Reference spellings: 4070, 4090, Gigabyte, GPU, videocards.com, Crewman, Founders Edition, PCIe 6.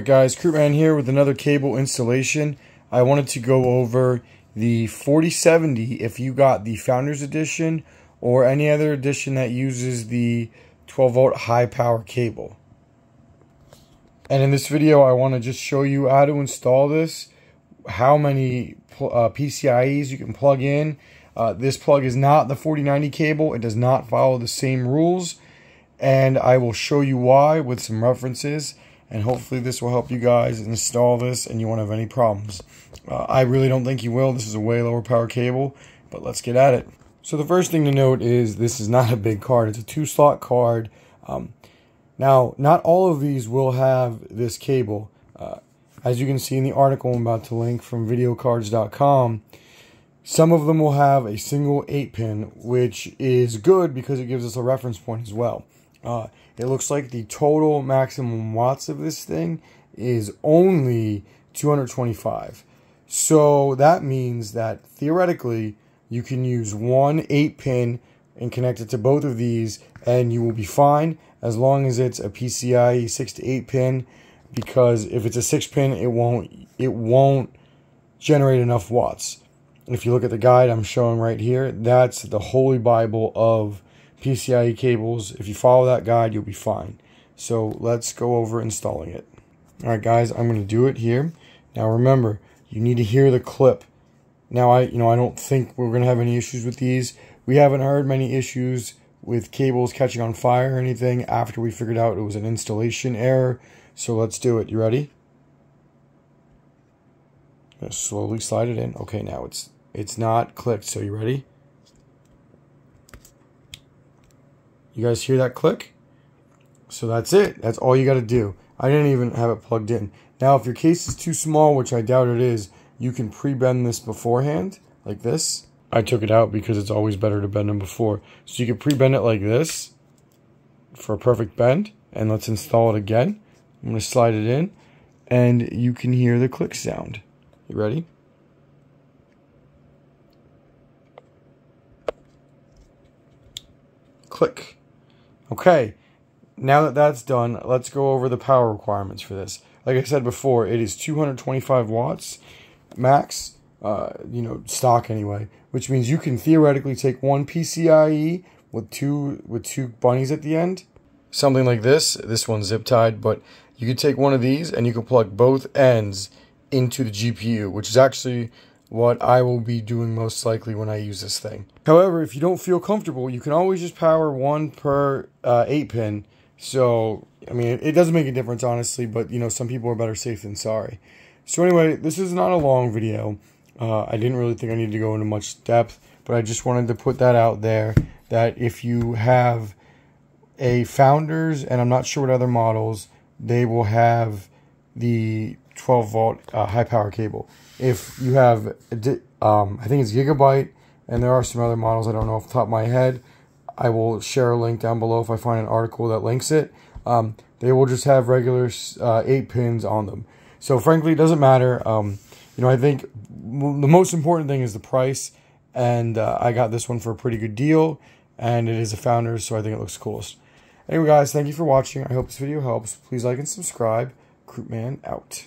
Alright guys, Crewman here with another cable installation. I wanted to go over the 4070 if you got the Founders Edition or any other edition that uses the 12-volt high power cable. And in this video I want to just show you how to install this, how many PCIes you can plug in. This plug is not the 4090 cable, it does not follow the same rules, and I will show you why with some references. And hopefully this will help you guys install this and you won't have any problems. I really don't think you will. This is a way lower power cable, but let's get at it. So the first thing to note is this is not a big card. It's a 2-slot card. Now, not all of these will have this cable. As you can see in the article I'm about to link from videocards.com, some of them will have a single 8-pin, which is good because it gives us a reference point as well. It looks like the total maximum watts of this thing is only 225. So that means that theoretically you can use one 8-pin and connect it to both of these and you will be fine as long as it's a PCIe 6 to 8 pin, because if it's a 6-pin it won't generate enough watts. If you look at the guide I'm showing right here, that's the holy Bible of PCIe cables. If you follow that guide, you'll be fine. So let's go over installing it. Alright guys, I'm going to do it here. Now remember, you need to hear the clip. Now I don't think we're going to have any issues with these. We haven't heard many issues with cables catching on fire or anything after we figured out it was an installation error. So let's do it. You ready? I'm going to slowly slide it in. Okay, now it's not clicked. So you ready? You guys hear that click? So that's it. That's all you got to do. I didn't even have it plugged in. Now, if your case is too small, which I doubt it is, you can pre-bend this beforehand, like this. I took it out because it's always better to bend them before. So you can pre-bend it like this for a perfect bend. And let's install it again. I'm going to slide it in, and you can hear the click sound. You ready? Click. Okay, now that that's done, let's go over the power requirements for this. Like I said before, it is 225 watts max, stock anyway, which means you can theoretically take one PCIe with two bunnies at the end, something like this. This one's zip tied, but you could take one of these and you can plug both ends into the GPU, which is actually what I will be doing most likely when I use this thing. However, if you don't feel comfortable, you can always just power one per 8-pin. So, I mean, it doesn't make a difference, honestly, but, you know, some people are better safe than sorry. So anyway, this is not a long video. I didn't really think I needed to go into much depth, but I just wanted to put that out there, that if you have a Founders, and I'm not sure what other models, they will have the 12-volt high power cable. If you have, I think it's Gigabyte, and there are some other models I don't know off the top of my head. I will share a link down below if I find an article that links it. They will just have regular 8-pins on them. So frankly, it doesn't matter. I think the most important thing is the price, and I got this one for a pretty good deal, and it is a Founders, so I think it looks coolest. Anyway guys, thank you for watching. I hope this video helps. Please like and subscribe. Crewman out.